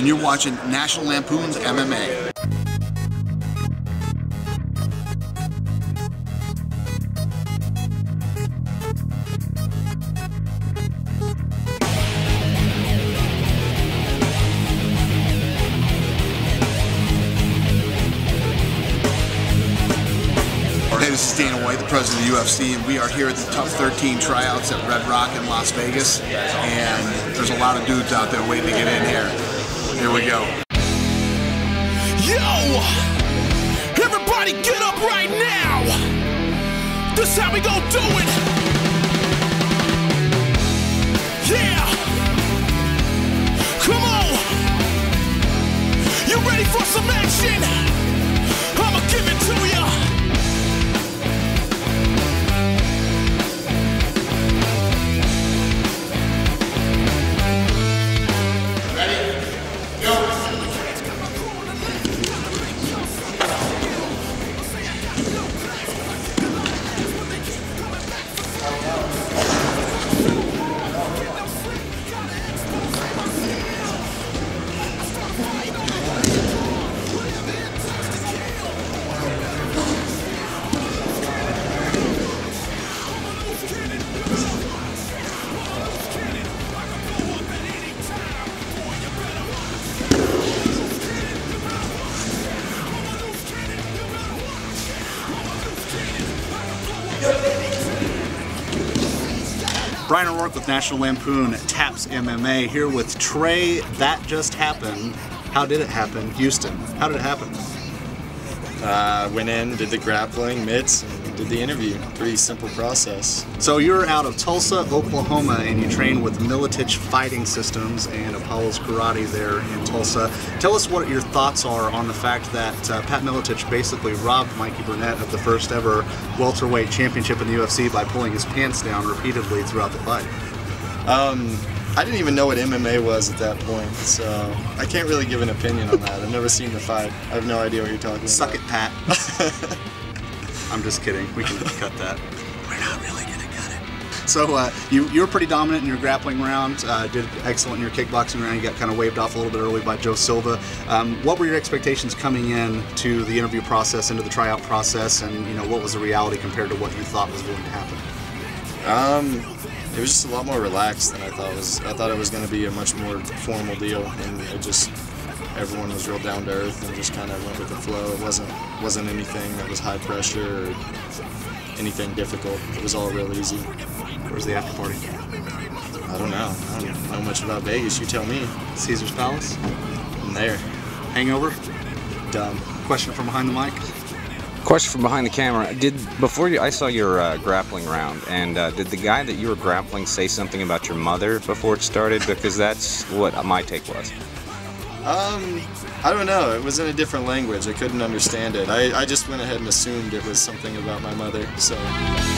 and you're watching National Lampoon's MMA. This is Dana White, the president of the UFC, and we are here at the Tough 13 tryouts at Red Rock in Las Vegas, and there's a lot of dudes out there waiting to get in here. Here we go. Yo! Everybody get up right now! This how we gonna do it! Yeah! Come on! You ready for some action? I'ma give it to ya! Brian O'Rourke with National Lampoon Taps MMA, here with Trey. That just happened. How did it happen? Houston. How did it happen? Went in, did the grappling, mitts, and did the interview. Pretty simple process. So you're out of Tulsa, Oklahoma, and you train with Miletic Fighting Systems and Apollo's Karate there in Tulsa. Tell us what your thoughts are on the fact that Pat Miletic basically robbed Mikey Burnett of the first ever welterweight championship in the UFC by pulling his pants down repeatedly throughout the fight. I didn't even know what MMA was at that point, so I can't really give an opinion on that. I've never seen the fight. I have no idea what you're talking about. Suck it, Pat. I'm just kidding. We can cut that. We're not really going to cut it. So you were pretty dominant in your grappling round, did excellent in your kickboxing round. You got kind of waved off a little bit early by Joe Silva. What were your expectations coming in to the interview process, into the tryout process, and you know, what was the reality compared to what you thought was going to happen? It was just a lot more relaxed than I thought. I thought it was going to be a much more formal deal, and it just, everyone was real down to earth and just kind of went with the flow. It wasn't anything that was high pressure or anything difficult. It was all real easy. Where was the after party? I don't know. I don't know much about Vegas. You tell me. Caesar's Palace? I'm there. Hangover? Dumb. Question from behind the mic? Question from behind the camera. I saw your grappling round, and did the guy that you were grappling say something about your mother before it started? Because that's what my take was. I don't know. It was in a different language. I couldn't understand it. I just went ahead and assumed it was something about my mother. So.